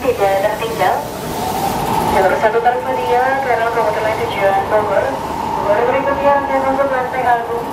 tidak tertinggal. Jalur 1 tersedia KRL Commuter Line tujuan Bogor. Jalur berikutnya akan masuk lantai Agung.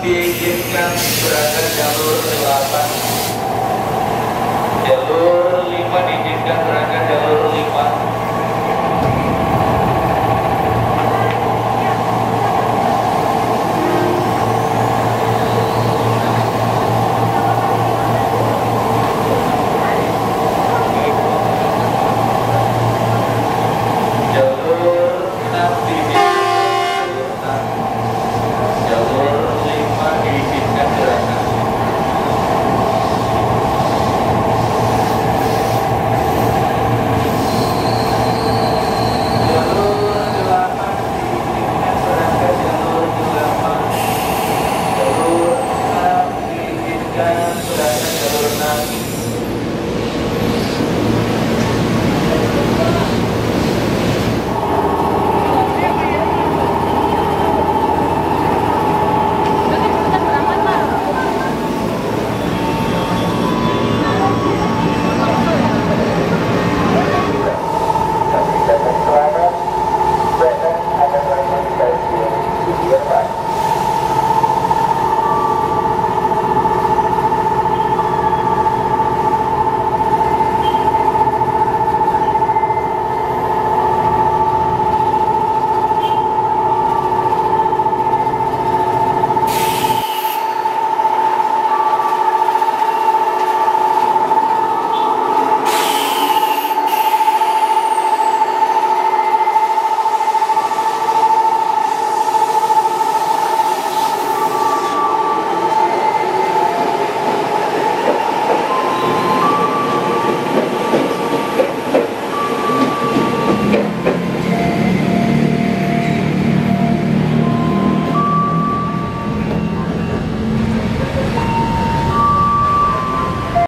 Diizinkan berada jalur 8. Jalur 5 diizinkan berada jalur 5. Sudah ada jalur 6.